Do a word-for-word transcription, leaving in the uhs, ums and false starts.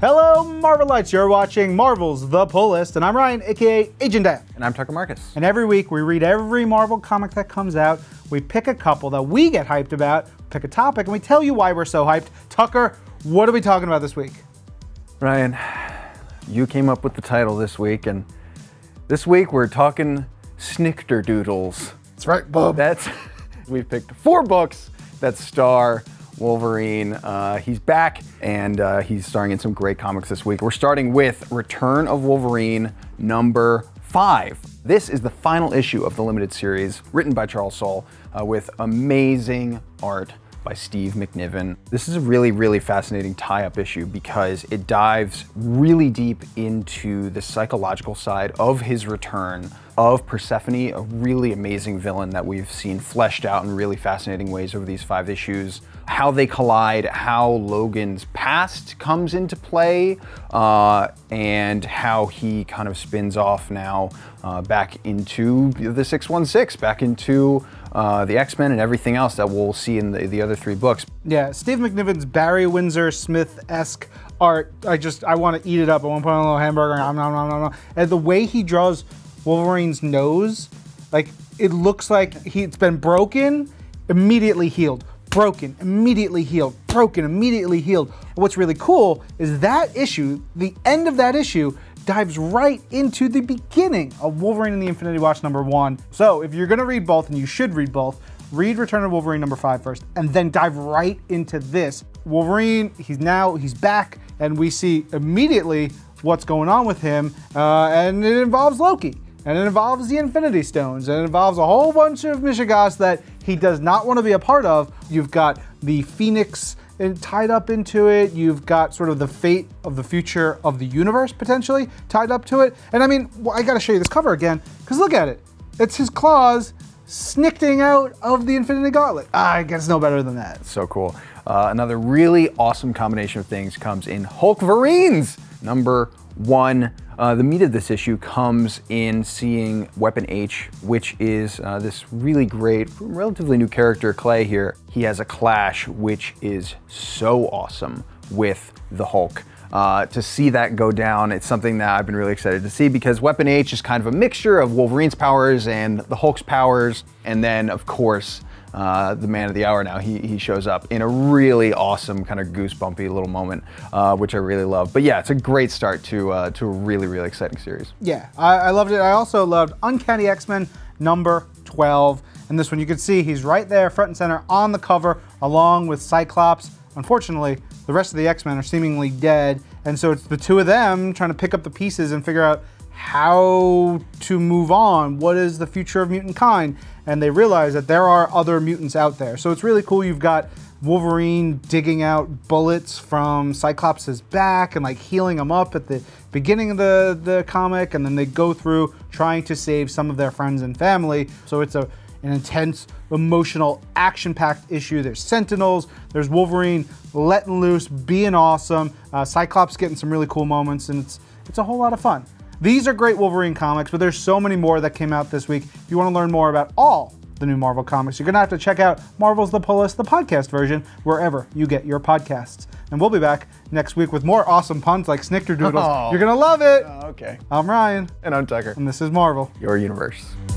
Hello, Marvelites! You're watching Marvel's The Pull List, and I'm Ryan, aka Agent Dad. And I'm Tucker Marcus. And every week we read every Marvel comic that comes out, we pick a couple that we get hyped about, pick a topic, and we tell you why we're so hyped. Tucker, what are we talking about this week? Ryan, you came up with the title this week, and this week we're talking snickerdoodles. That's right, Bob. That's, we've picked four books that star Wolverine. Uh, he's back, and uh, he's starring in some great comics this week. We're starting with Return of Wolverine, number five. This is the final issue of the limited series, written by Charles Soule, uh, with amazing art by Steve McNiven. This is a really, really fascinating tie-up issue because it dives really deep into the psychological side of his return, of Persephone, a really amazing villain that we've seen fleshed out in really fascinating ways over these five issues, how they collide, how Logan's past comes into play, uh, and how he kind of spins off now uh, back into the six one six, back into Uh, the X-Men and everything else that we'll see in the, the other three books. Yeah, Steve McNiven's Barry Windsor Smith-esque art, I just, I want to eat it up. I want to put on a little hamburger, nom, nom, nom, nom, nom. And the way he draws Wolverine's nose, like, it looks like he, it's been broken, immediately healed. Broken, immediately healed. Broken, immediately healed. What's really cool is that issue, the end of that issue, dives right into the beginning of Wolverine and the Infinity Watch number one. So if you're gonna read both, and you should read both, read Return of Wolverine number five first, and then dive right into this. Wolverine, he's now, he's back, and we see immediately what's going on with him, uh, and it involves Loki, and it involves the Infinity Stones, and it involves a whole bunch of Mishigas that he does not wanna be a part of. You've got the Phoenix and tied up into it. You've got sort of the fate of the future of the universe potentially tied up to it. And I mean, I gotta show you this cover again, because look at it. It's his claws snicking out of the Infinity Gauntlet. I guess no better than that. So cool. Uh, another really awesome combination of things comes in Hulkverines, number one. Uh, the meat of this issue comes in seeing Weapon H, which is uh, this really great, relatively new character, Clay here. He has a clash, which is so awesome with the Hulk. Uh, to see that go down, it's something that I've been really excited to see because Weapon H is kind of a mixture of Wolverine's powers and the Hulk's powers. And then, of course, Uh, the man of the hour now, he, he shows up in a really awesome kind of goosebumpy little moment, uh, which I really love. But yeah, it's a great start to, uh, to a really, really exciting series. Yeah, I, I loved it. I also loved Uncanny X-Men number twelve. And this one, you can see he's right there front and center on the cover along with Cyclops. Unfortunately, the rest of the X-Men are seemingly dead. And so it's the two of them trying to pick up the pieces and figure out how to move on. What is the future of mutant kind? And they realize that there are other mutants out there. So it's really cool. You've got Wolverine digging out bullets from Cyclops's back and like healing them up at the beginning of the, the comic. And then they go through trying to save some of their friends and family. So it's a, an intense, emotional, action-packed issue. There's Sentinels, there's Wolverine letting loose, being awesome. Uh, Cyclops getting some really cool moments, and it's it's a whole lot of fun. These are great Wolverine comics, but there's so many more that came out this week. If you want to learn more about all the new Marvel comics, you're going to have to check out Marvel's The Pull List, the podcast version, wherever you get your podcasts. And we'll be back next week with more awesome puns like snickerdoodles. Oh. You're going to love it. Oh, okay. I'm Ryan. And I'm Tucker. And this is Marvel, your universe.